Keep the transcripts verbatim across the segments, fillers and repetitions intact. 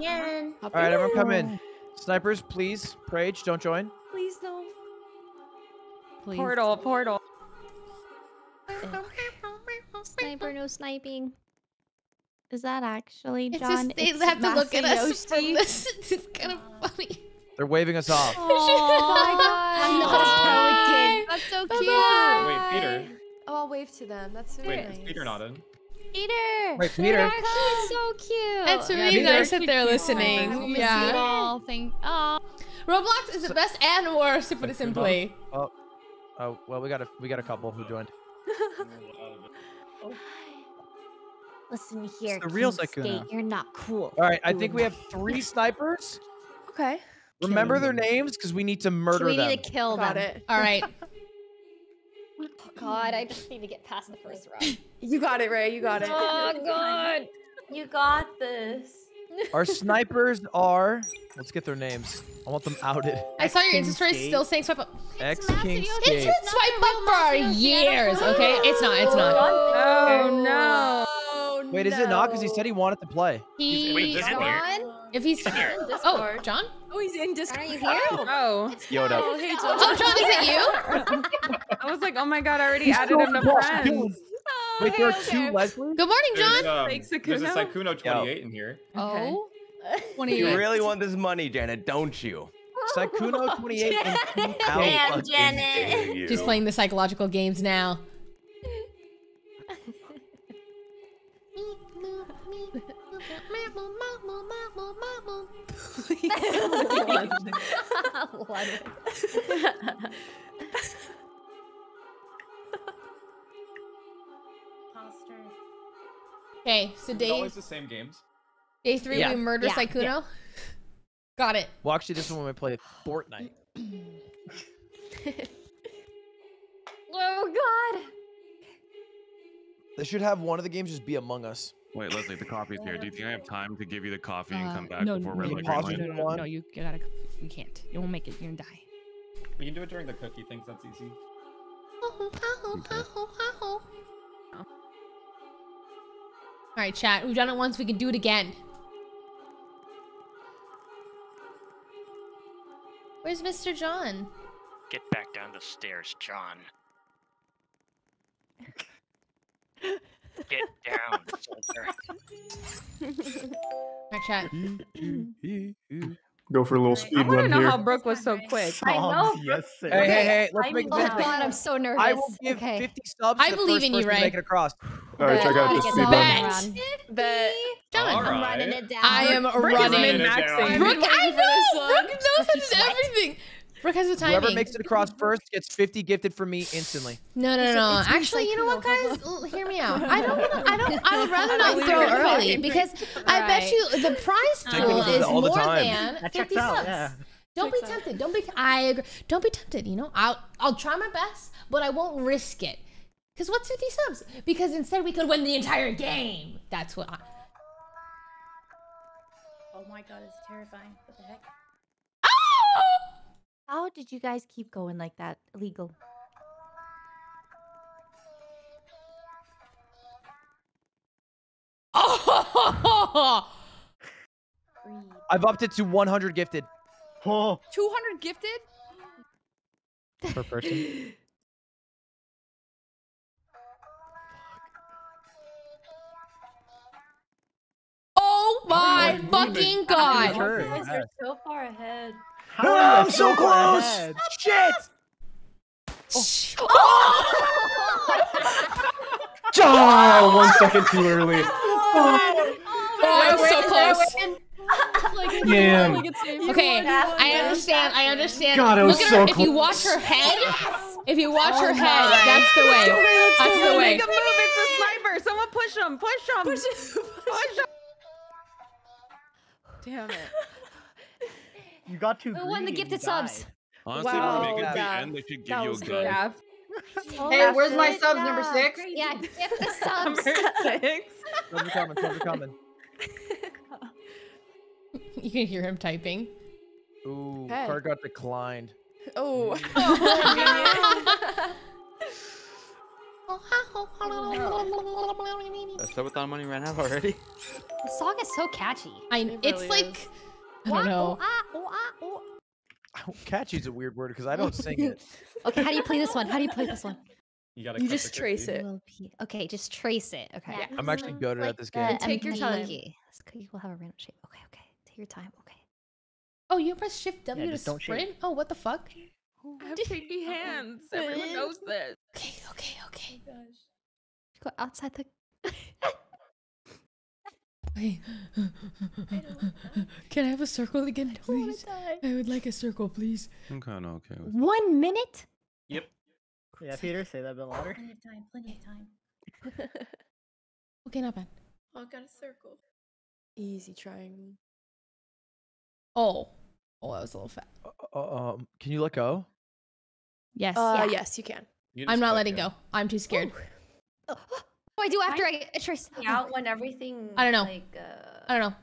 Yeah. All right, everyone come in. Snipers, please. Prage, don't join. Please don't. Please. Portal, portal. Uh, Sniper, no sniping. Is that actually John? It's just, they it's have to look at us from this. It's kind of funny. They're waving us off. Oh my god. I'm not a pelican. That's so bye cute. Bye. Wait, Peter. Oh, I'll wave to them. That's so wait, nice. Wait, is Peter not in? Peter! Wait, Peter. That's so cute. It's really yeah, nice that they're listening. Oh, yeah. All thing. Oh. Roblox is the best and worst to put it simply. Oh, oh, well, we got a we got a couple who joined. Listen here, it's the real Sykkuno. You're not cool. All right, I think we have three snipers. Okay. Remember kill their them. names, because we need to murder we them. We need to kill got them. It. All right. God, I just need to get past the first round. You got it, Ray. You got it. Oh, God. You got this. Our snipers are... Let's get their names. I want them outed. I saw your Insta story still saying swipe up. X King's Gate. It's been swipe up for years, okay? It's not. It's not. Oh, no. Wait, is it not? Because he said he wanted to play. He's wait, this John? If he's here. Oh, John? Oh, he's in Discord. Are you here? Oh, Yoda. Oh, hey, John. Oh, John, is it you? I was like, oh my god, I already he's added so him to friends. Oh, wait, there are okay. two Leslie? Good morning, John. There's, um, there's a Sykkuno twenty-eight Yo. in here. Oh? Okay. You really want this money, Janet, don't you? Sykkuno twenty-eight and two Damn, Janet. She's playing the psychological games now. Okay, so day. It's always the same games. Day three, yeah. we murder yeah. Sykkuno. Yeah. Got it. Well, actually, this one we play Fortnite. Oh God! They should have one of the games just be Among Us. Wait, Leslie, the coffee's here. Do you think I have time to give you the coffee uh, and come back no, before no, red light? No, no, no, no, you gotta. You can't. You won't make it. You're gonna die. We can do it during the cookie things. That's easy. Okay. All right, chat. We've done it once. We can do it again. Where's Mister John? Get back down the stairs, John. Get down, soldier. All right, chat. Go for a little speed run here. I want to know here. how Brooke was so quick. I know. Yes, sir. Hey, hey, hey. Let's I make this. I'm so nervous. I will give okay. fifty subs. I believe in you, Ray. Make it across. All right, check out this speed run. Bet. John, I'm running it down. I am Brooke running. Brooke, I know. Brooke knows it's everything. Brooke has the timing. Whoever makes it across first gets fifty gifted from me instantly. No, no, no. It's, it's Actually, you know what, guys? Hear me out. I don't want to. I don't. I would rather not throw early because right. I bet you the prize pool is more than that fifty subs. Yeah. Don't be tempted. Don't be. I agree. Don't be tempted. You know, I'll. I'll try my best, but I won't risk it. Because what's fifty subs? Because instead we could win the entire game. That's what. I... Oh my god, it's terrifying. What the heck? Oh! How did you guys keep going like that? Illegal. Oh! I've upped it to one hundred gifted. Oh. two hundred gifted? Per person. Oh my fucking god! You guys are so far ahead. No, I'm so close! Head. Shit! Oh. Oh. Oh, one second too early. Oh, oh I was so close. Damn. Okay, I understand. I understand. God, I was Look at so her. Close. If you watch her head, yes. if you watch oh, her head, yes. that's the way. Yes. That's the way. Make a move. It's a sniper. Someone push him. Push him. Push him. Push him. Damn it. You got too Who won the gifted subs? Honestly, wow. if we make it to the end, they should give you a gun. Oh, hey, where's my subs, up. number six? Yeah, give the subs. Number six. Subs are coming, subs are coming. You can hear him typing. Ooh, okay. Card got declined. Oh. That's Subathon money ran out already. The song is so catchy. I know. It really it's like is. I don't know. Catchy is a weird word because I don't sing it. Okay, how do you play this one? How do you play this one? You gotta. You just trace it. Okay, just trace it. Okay. Yeah. I'm actually good like at this game. Take your time. Cookie will have a random shape. Okay, okay. Take your time. Okay. Oh, you press Shift W yeah, to sprint. Shape. Oh, what the fuck? I have shaky hands. Everyone knows this. Okay, okay, okay. Oh gosh. Go outside the. Hey. Can I have a circle again, please? I, I would like a circle, please. I'm kind of okay with One that. minute? Yep. Yeah, Peter, say that a bit louder. Plenty of time, plenty of time. Okay, not bad. Oh, I got a circle. Easy triangle. Oh. Oh, that was a little fat. Uh, um, can you let go? Yes. Uh, yeah. Yes, you can. You I'm not letting go. go. I'm too scared. Oh. What do I do after I, I trace out when everything? I don't know. Like, uh, I don't know.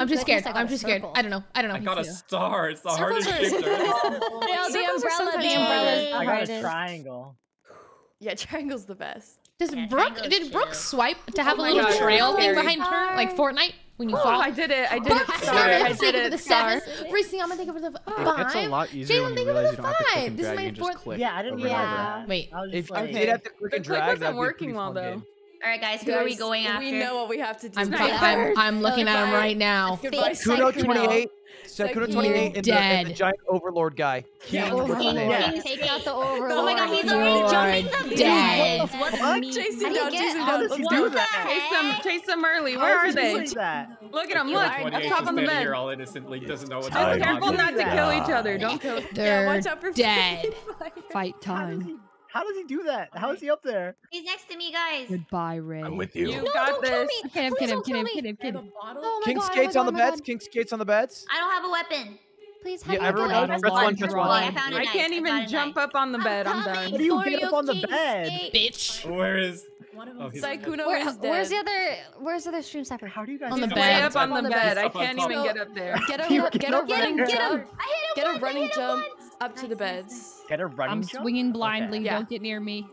I'm just scared. I'm just circle. scared. I don't know. I don't know. I got a star. It's the circles hardest picture. Oh, no, the umbrella. The umbrella is the I hardest. got a triangle. Yeah, triangle's the best. Does yeah, Brooke? Did chill. Brooke swipe to have oh a little God, trail thing behind her, like Fortnite? When you oh, fall. I did it. I did Brooke, it. Sorry, I did it. The seven. Riceyama, thank you for the five. It's a lot easier Jaylen, when you realize you don't have to click and drag. You just click. Yeah, I didn't realize that. Wait. If you did have to click and drag, that wasn't working well though. All right, guys, who guys, are we going after? We know what we have to do. I'm, I'm, I'm looking oh, at him right now. Sykkuno twenty-eight. Sykkuno twenty-eight in the, in the giant overlord guy. King, yeah, overlord. King, yeah. King take out the overlord. Oh my God, he's already jumping them. Dead. What? Chase him down. Chase him down. What the heck? Chase them early. Where are they? Look at them. Look. Up top on the bed. You're all innocently doesn't know what's going on. Careful not to kill each other. Don't kill. They're dead. Fight time. How does he do that? How is he up there? He's next to me, guys. Goodbye, Ray. I'm with you. You no, got this. Kid him, kid him, kid him, kid him, kid him. King skates on the beds. King skates on the beds. I don't have a weapon. Please have yeah, everyone press one, press one. I, found I can't even jump up on the bed. I'm done. How do you get up on the bed, bitch? Where is? Oh, Sykkuno where, is dead. Where's the other? Where's the other stream sniper? How do you guys? On the bed. Up on the bed. I can't even get up there. Get a, get a running jump. Get a running jump. Up nice, to the beds. Nice, nice. Get a running I'm jump? swinging blindly. Okay. Yeah. Don't get near me.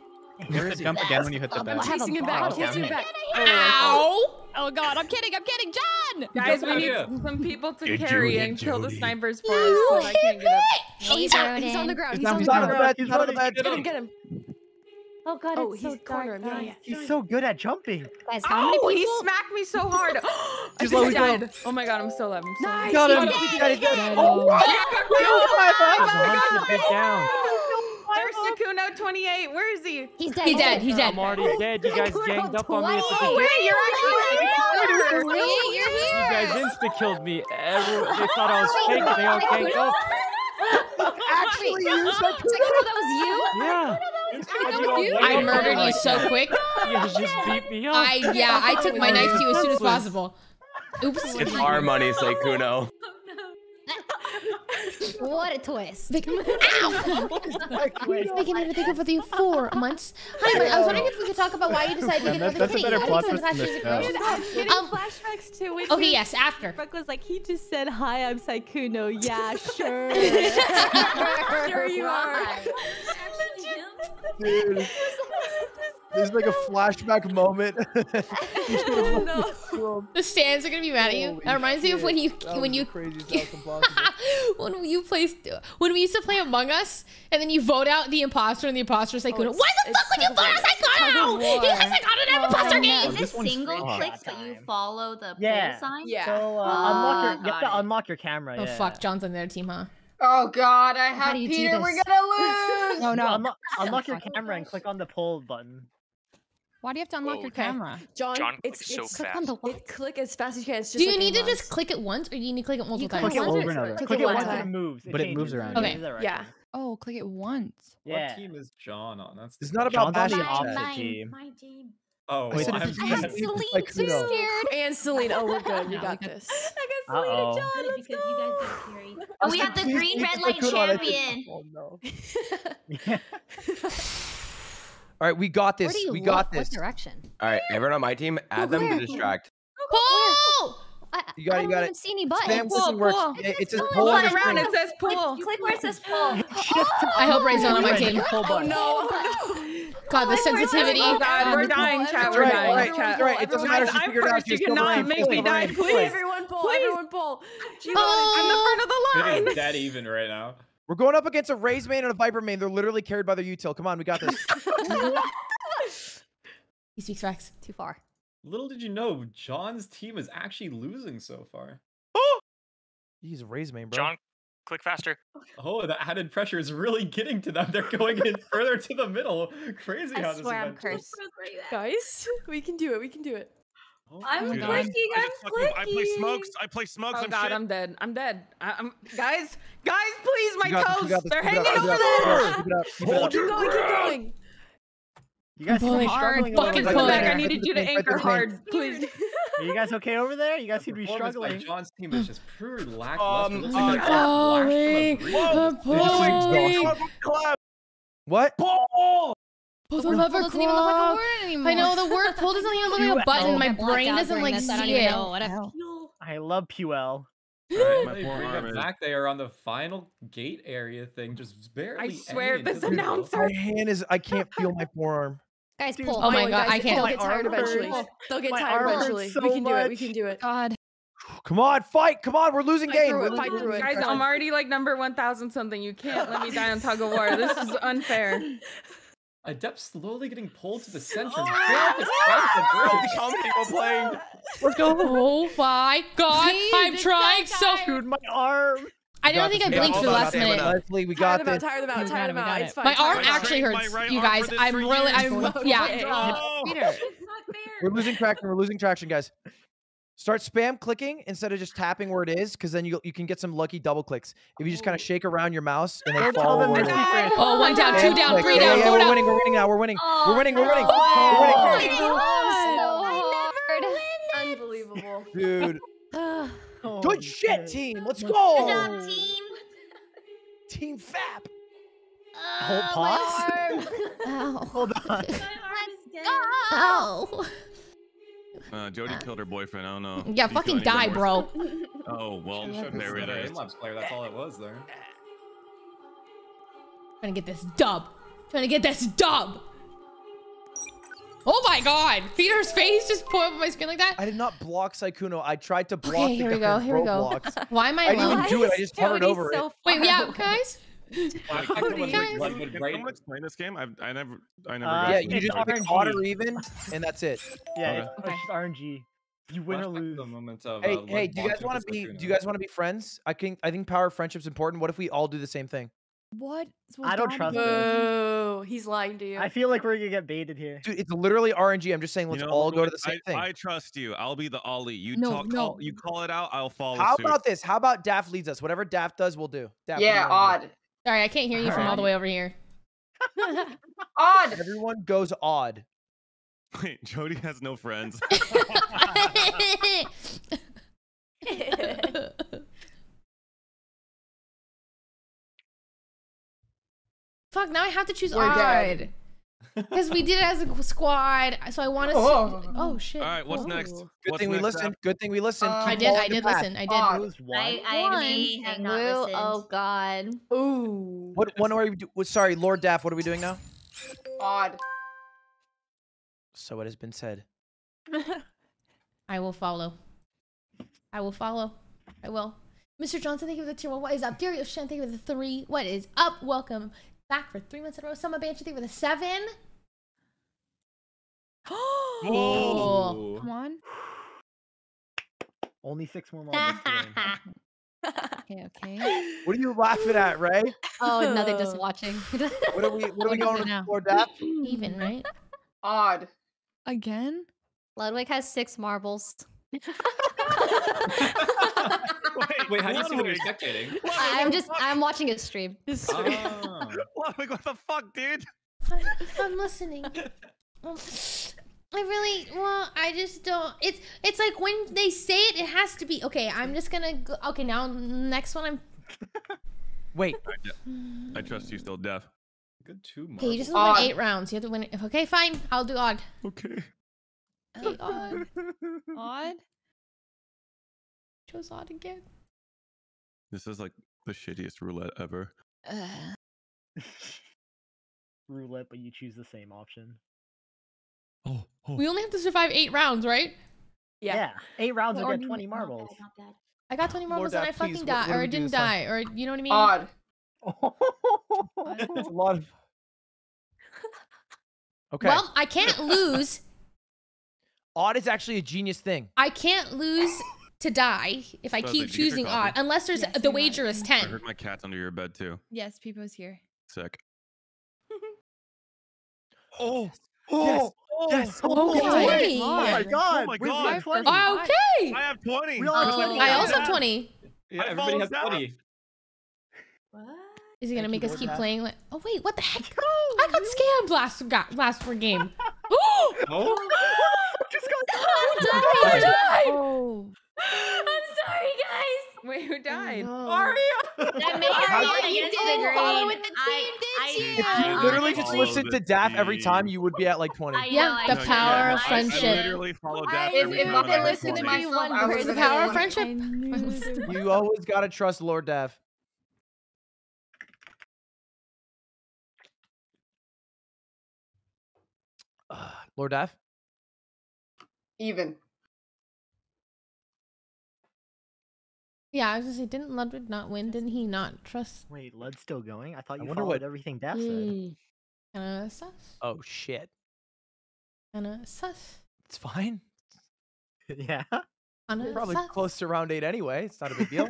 Where is jump again when you hit the bed? I'm chasing him back. Chasing him back. Ow! Oh God! I'm kidding! I'm kidding! John! Guys, we need some people to Good carry Judy, and Judy. kill the snipers for us. So I can't get up. No, he's, out, he's on the ground. He's, he's on, on the ground. He's on the bed. Get him! Get him! Oh God! Oh, it's he's so cornered. Yeah, yeah. He's so good at jumping. Guys, how oh, many people? He smacked me so hard. Just I died. Oh my God, I'm still alive. I'm so nice. Got him. Got him. Oh my God! There's Sykkuno twenty-eight. Where is he? He's dead. He's dead. He's dead. I'm already dead. You guys ganged up on me. Oh wait, you're actually here. You're here. You guys insta killed me. Everyone, they thought I was fake. They all ganged up. Actually, you Sykkuno. That was you. Yeah. I murdered you so quick. You just beat me up. I, yeah, I took my knife to you as soon as possible. Oops. It's our money, Sykkuno. What a twist. Ow! Speaking of, thank you for the four months. Hi, I was wondering if we could talk about why you decided to get another city. That's a better plot twist than this now. Um, flashbacks to when okay, yes, after. Brooke was like, he just said, hi, I'm Sykkuno. Yeah, sure. Sure you are. Dude, this is like a flashback moment. No. The stands are gonna be mad at you. Holy that reminds shit. me of when you that when you crazy when you placed when we used to play Among Us and then you vote out the imposter and the imposter is like, oh, why the fuck would you vote out Sykkuno? He has like on an imposter game. Is it single clicks but you follow the yeah. play sign? Yeah. So, uh, uh, unlock your, you have to unlock your camera. Oh yeah. Fuck, John's on their team, huh? Oh God, I have Peter, we're gonna lose! No, no, unlock, unlock your camera and click on the poll button. Why do you have to unlock Whoa, your okay. camera? John, John it's, it's so click fast. On the it, click as fast as you can. It's just do you like need to months. just click it once, or do you need to click it multiple you times? Click it over and over. Click, click it once and it moves. It but changes. it moves around. Okay, yeah. yeah. Oh, click it once. Yeah. What team is John on? That's it's not about John's on the opposite team. My team. Oh, I, I have Celine too scared. And Celine, oh, we're good. You got this. I got Celine and John. Let's go. And we have the green red light champion. Oh no. All right, we got this. We look? got this. What direction? All right, everyone on my team, add Where? them to distract. Pull! You got it. You got I it. See any buttons. Pull, pull. Works. It, it says pull. It says pull. Click where it says pull. I hope Ray's not on my team. Oh no. God, the sensitivity. Oh God, we're dying, chat. We're dying, chat. Right, it doesn't matter if you figured out. You cannot make me die, please. Everyone pull. Everyone pull. Oh, I'm the front of the line. Is that even right now? We're going up against a Raze main and a Viper main. They're literally carried by their util. Come on, we got this. He speaks facts. Too far. Little did you know, John's team is actually losing so far. Oh! He's a Raze main, bro. John, click faster. Oh, the added pressure is really getting to them. They're going in further to the middle. Crazy I how this is. I swear I'm cursed. Guys, we can do it. We can do it. Oh, I'm clicking. I'm clicking. I play smokes. I play smokes. Oh, I'm God, shit. I'm dead. I'm dead. I'm guys, guys, please, my toes. This, They're hanging up, over there. Keep going. Keep going. You guys seem hard. Fucking pull back. I needed you to anchor hard, please. Are you guys okay over there? You guys seem to be struggling. Like John's team is just pure lackluster. Um, looks like I'm falling. Falling. What? Pull. Pull the lever, doesn't even look like a word anymore. I know the word pull doesn't even look like a button. My brain doesn't like see it. I love P L. Right, my poor arm back they are on the final gate area thing, just barely. I swear, this announcer. My hand is. I can't feel my forearm. Guys, pull. Oh my God, I can't. They'll get tired eventually. They'll get tired eventually. We can do it. We can do it. God. Come on, fight! Come on, we're losing fight game. Through it, fight through it. Guys, I'm already like number one thousand something. You can't let me die on tug of war. This is unfair. Adept slowly getting pulled to the center. Oh, we're going. Oh my God! Jeez, I'm trying so. Dude, my arm. I don't think I blinked for the last minute. Leslie, we got this. Tired about, tired about, tired about. My arm actually hurts, you guys. I'm really, I'm, yeah. We're losing traction. We're losing traction, guys. Start spam clicking instead of just tapping where it is, because then you you can get some lucky double clicks. If you just kind of shake around your mouse and then follow. Oh, one down, two down, three down, four down. We're winning, we're winning now, we're winning. We're winning, we're winning. Unbelievable. Dude. Good shit, team. Let's go. Good job, team. Team F A P. Hold pause. Hold on. Go. Uh, Jody killed her boyfriend. I don't know. Yeah, fucking die, bro. Oh well, there we go. That's all it was there. Trying to get this dub. Trying to get this dub. Oh my God! Peter's face just put up my screen like that. I did not block Sykkuno. I tried to block. Okay, here we go. Here we go. Why am I? I didn't even do it. I just hovered over it. Wait, yeah, guys. Someone explain this game? I've, I never, I never. Uh, yeah, you just odd or even, and that's it. Yeah, okay. It's R N G. You win or lose. Of, hey, uh, hey, do you guys want to be? Do you guys want to be friends? I think I think power of friendship's important. What if we all do the same thing? What? what I don't God trust him. He's lying to you. I feel like we're gonna get baited here. Dude, it's literally R N G. I'm just saying, let's you know, all go to the same I, thing. I trust you. I'll be the ollie. You no, talk. No. All, you call it out. I'll follow. How suit. about this? How about Daft leads us? Whatever Daft does, we'll do. Daft, yeah, odd. Sorry, I can't hear you all from right. all the way over here. Odd. Everyone goes odd. Wait, Jody has no friends. Fuck, now I have to choose odd. Because we did it as a squad, so I want to oh. see. Oh, shit. All right, what's oh. next? Good what's thing next we listened. Up? Good thing we listened. Uh, I did, I did listen. I did. Oh, I, I have not listened. Oh, God. Ooh. What one are we do? Sorry, Lord Daff, what are we doing now? Odd. So it has been said. I will follow. I will follow. I will. Mister Johnson, thank you for the tier one. What is up? Dario Shen, thank you for the three. What is up? Welcome back for three months in a row. Summer Banshee with a seven. Oh, come on. Only six more moments. Okay, okay. What are you laughing at, Ray? Oh, nothing. Just watching. What are we? What are we going for? That even, right? Odd. Again. Ludwig has six marbles. Wait, wait, how do you see what you're spectating? I'm just, I'm watching it stream. Oh. Ludwig, what the fuck, dude? I, I'm listening. I really, well, I just don't. It's, it's like when they say it, it has to be. Okay, I'm just gonna go. Okay, now next one, I'm. Wait. I trust you still, Dev. Good two. Okay, you just won eight rounds. You have to win it. Okay, fine. I'll do odd. Okay. Okay, odd. Odd. Chose odd again. This is like the shittiest roulette ever. Uh, roulette, but you choose the same option. Oh, oh. We only have to survive eight rounds, right? Yeah, yeah. eight rounds will get twenty marbles. Not bad, not bad. I got twenty marbles Lord, and I please, fucking died, or I didn't die, or you know what I mean? Odd. That's a lot of... Okay. Well, I can't lose. Odd is actually a genius thing. I can't lose to die if I so keep choosing odd, unless there's yes, the wager is ten. I heard my cat's under your bed too. Yes, Peepo's here. Sick. oh. Oh. Yes. Oh, yes. oh, okay. twenty. Oh my god! Oh my god! twenty. Okay. I have twenty. Um, I also have twenty. Yeah, everybody has twenty. What? Is he gonna make us keep playing? Like, oh wait, what the heck? I got scammed last got, last game. Ooh! Oh! Just got oh, died. Died. Oh. I'm sorry, guys. Wait, who died? Oh, no. Aria. That made Aria. You didn't follow with the team, did you? If you literally just listened to D A F every time, you would be at like twenty. I know, yeah, I the know, power yeah, of I friendship. I literally followed D A F every if, time. If they listened to me one person, the power of friendship. You always gotta trust Lord D A F. Uh, Lord D A F. Even. Yeah, I was gonna say, didn't Ludwig not win? Didn't he not trust? Wait, Lud's still going? I thought you I followed what... everything Daph said. Mm. Kinda sus. Oh shit. Kinda sus. It's fine. Yeah. Kinda We're probably sus. Close to round eight anyway. It's not a big deal.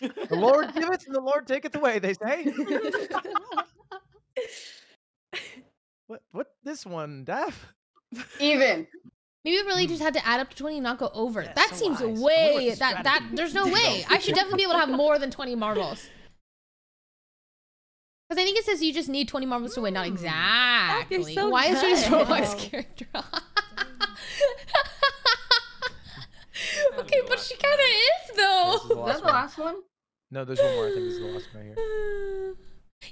The Lord giveth and the Lord taketh away, they say. what? What? This one, Daph? Even. Maybe we really just had to add up to twenty and not go over. Yeah, that so seems wise. way that strategy. that there's no way. I should definitely be able to have more than twenty marbles. Because I think it says you just need twenty marbles to win, not exactly. So Why good. is this Roblox character? Okay, but she kind of is though. Is the That's the last one. No, there's one more. I think this is the last one right here.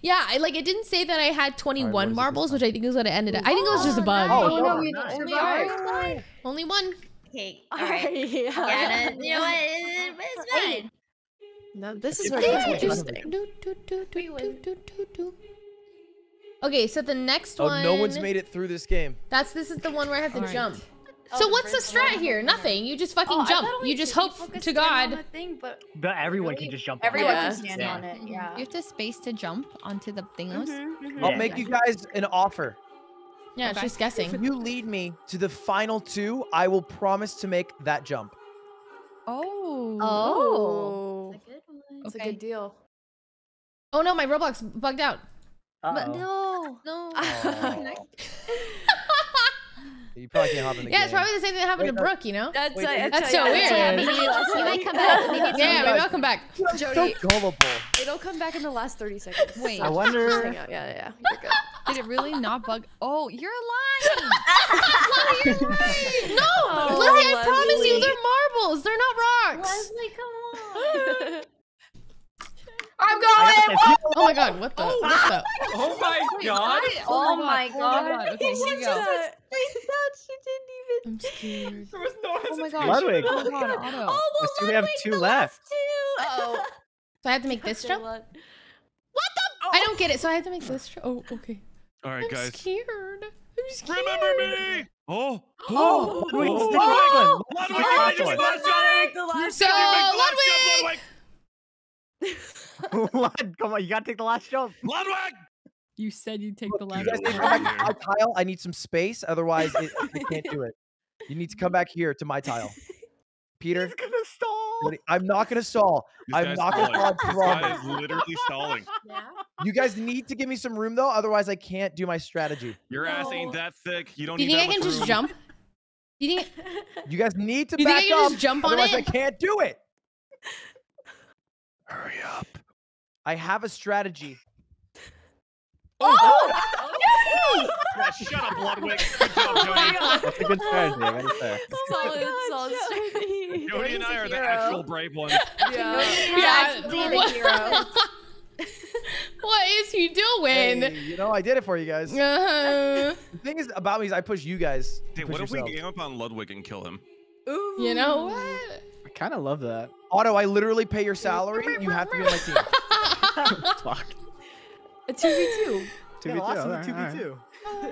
Yeah, I, like it didn't say that I had twenty-one right, marbles, which I think is what it ended up. I think it was just a bug. Oh, no, no, we nice. only, nice. only one. Okay, all right. Yeah, yeah no, you know what? It's fine. No, this is what it's interesting. Do, do, do, do, do, do, do, do. Okay, so the next oh, one. Oh, no one's made it through this game. That's this is the one where I have to right. jump. So oh, what's the strat here? Nothing. You just fucking oh, jump. You just hope to God. Thing, but, but everyone really, can just jump. Everyone yeah. can stand yeah. on it. Yeah. You have to space to jump onto the thingos. Mm-hmm, mm-hmm. I'll yeah. make you guys an offer. Yeah, okay. Just guessing. If you lead me to the final two, I will promise to make that jump. Oh. Oh. That's a good one. That's okay. a good deal. Oh no, my Roblox bugged out. Uh-oh. But no. No. Oh. You probably can't hop in the yeah, game. It's probably the same thing that happened wait, to Brooke, you know? That's, wait, that's, that's so weird. Yeah, maybe I'll come back. Maybe yeah, maybe I'll come back. Jody, so gullible. It'll come back in the last thirty seconds. Wait. I wonder. Yeah, yeah, yeah. Did it really not bug? Oh, you're lying. you're lying. No, oh, Leslie, I promise Leslie. you, they're marbles. They're not rocks. Leslie, come on. I'm going! Oh my god, what the? Oh, what the? Oh my god! Oh my god! Okay, here we go. She didn't even. I'm scared. There was no hesitation. Oh my god. Ludwig. Oh my god. Auto. Oh, well, so we have two left. Two. Uh-oh. So I have to make this jump? What the? Oh. I don't get it, so I have to make this jump. Oh, okay. Alright, guys. I'm scared. I'm scared. Remember me! Oh! Oh! Ludwig, oh. oh. oh. oh. Ludwig, oh. Ludwig, Ludwig, Ludwig! So, Ludwig! Lud, come on, you gotta take the last jump. Ludwig! You said you'd take Look, the last jump. My tile, I need some space, otherwise it, it can't do it. You need to come back here to my tile. Peter. He's gonna stall. I'm not gonna stall. This I'm not stalling. gonna stall. This guy is literally stalling. Yeah. You guys need to give me some room though, otherwise I can't do my strategy. Your ass oh. ain't that thick. You don't do need that much room. You think I can just jump? You think You guys need to you back think I can up, just jump on otherwise it? I can't do it. Hurry up. I have a strategy. Oh! oh! No! Yeah, shut up, Ludwig. Good job, Jody. That's a good strategy. Right there. Solid, oh solid strategy. Jody and I are hero. the actual brave ones. Yeah. yeah. yeah. What is he doing? Hey, you know, I did it for you guys. Uh-huh. The thing is about me is I push you guys. Hey, what yourself. if we gang up on Ludwig and kill him? Ooh. You know what? I kind of love that. Otto, I literally pay your salary. You have to be on my team. Fuck. A two v two. Two v two. Yeah, last right, two right. v two.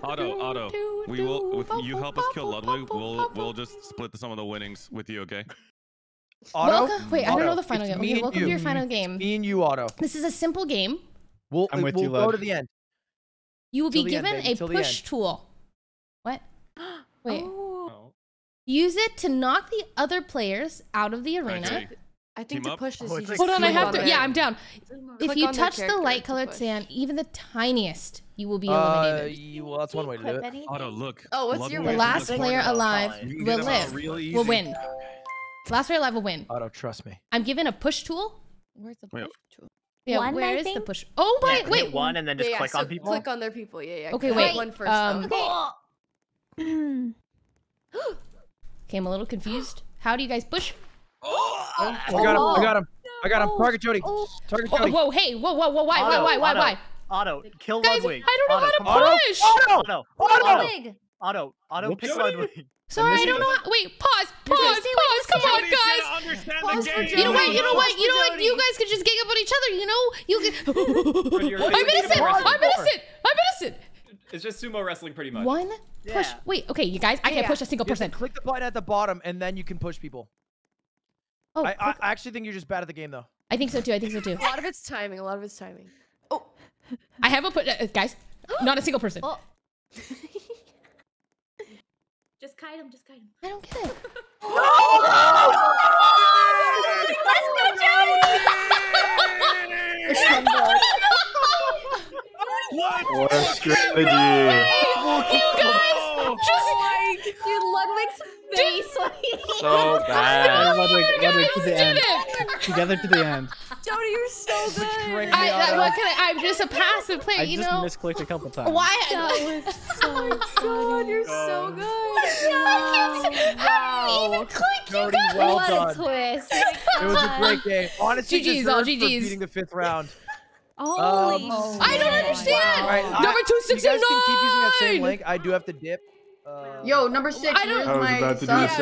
Otto, Otto, we will. If you help us kill Ludwig, we'll we'll just split some of the winnings with you, okay? Otto, welcome, wait, Otto. I don't know the final it's game. Okay, welcome you. to your final game. Me and you, Otto. This is a simple game. We'll, I'm with we'll you, go Lud. to the end. You will till be given end, a push tool. What? Wait. Oh. Use it to knock the other players out of the arena. I think to push is oh, you just hold on, I have to. Yeah, I'm down. If you touch the light-colored sand, even the tiniest, you will be eliminated. Uh, well, that's one way to do it. Otto, look. Oh, what's your way? The last player alive will live. Will win. Last player alive will win. Otto, trust me. I'm given a push tool. Where's the push tool? Yeah, one, where I is think? the push? Oh my! Yeah, wait, one and then just yeah, click yeah, so on people. Click on their people. Yeah, yeah. Okay, wait. One first. Um, okay. Okay, I'm a little confused. How do you guys push? Oh, I got him! I got him! I got him! Target Jody! Target Jody! Whoa! Hey! Whoa! Whoa! Whoa! Why? Why? Why? Why? Why? Otto, kill Ludwig. I don't know how to push. Otto! Otto! Otto! Otto! Pick Ludwig. Sorry, I don't know. How, wait, pause, pause, pause. pause come on, guys. Pause for you know what? You know what? You know what? You guys could just gang up on each other. You know? You can. I'm innocent. I'm innocent. I'm innocent. It's just sumo wrestling, pretty much. One push. Yeah. Wait. Okay, you guys. I can't yeah. push a single person. Click the button at the bottom, and then you can push people. Oh. I, I actually think you're just bad at the game, though. I think so too. I think so too. A lot of it's timing. A lot of it's timing. Oh. I have a put, uh, guys. Not a single person. Oh. Just kite him, just kite him. I don't get it. No! Let's go, Jody! What? What a strategy! No you guys! Just like, dude, Ludwig's face. Like... So bad. No, Ludwig, Ludwig to the end. Together to the end. Jody, you're so good. I, that, what can I, I'm just a passive player, I you know. I just misclicked a couple times. Why? That was so exciting. Oh, God, you're so good. I can't. How do you even click? Jody, you got well what done. A twist. It was a great game. Honestly, G Gs, all G Gs. Beating the fifth round. Holy um, oh, I don't understand. Wow. Right, number two six nine. You guys can keep using that same link. I do have to dip. Uh, Yo, number six. I don't. I was about to do